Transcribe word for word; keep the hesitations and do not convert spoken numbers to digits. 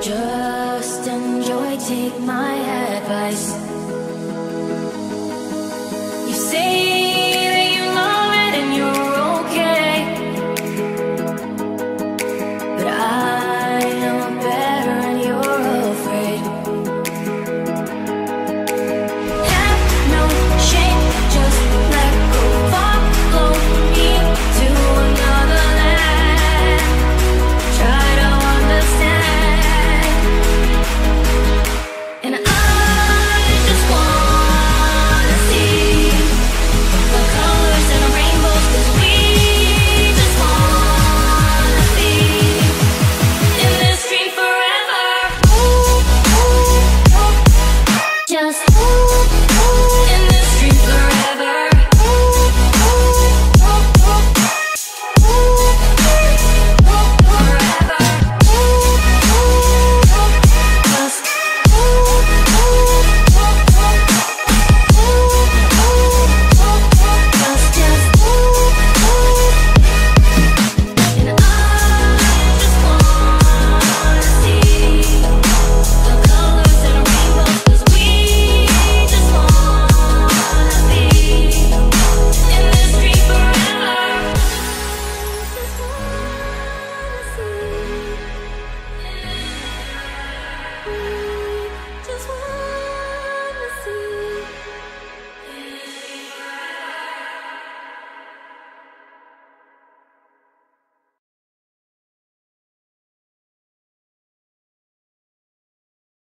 Just enjoy, take my advice. You say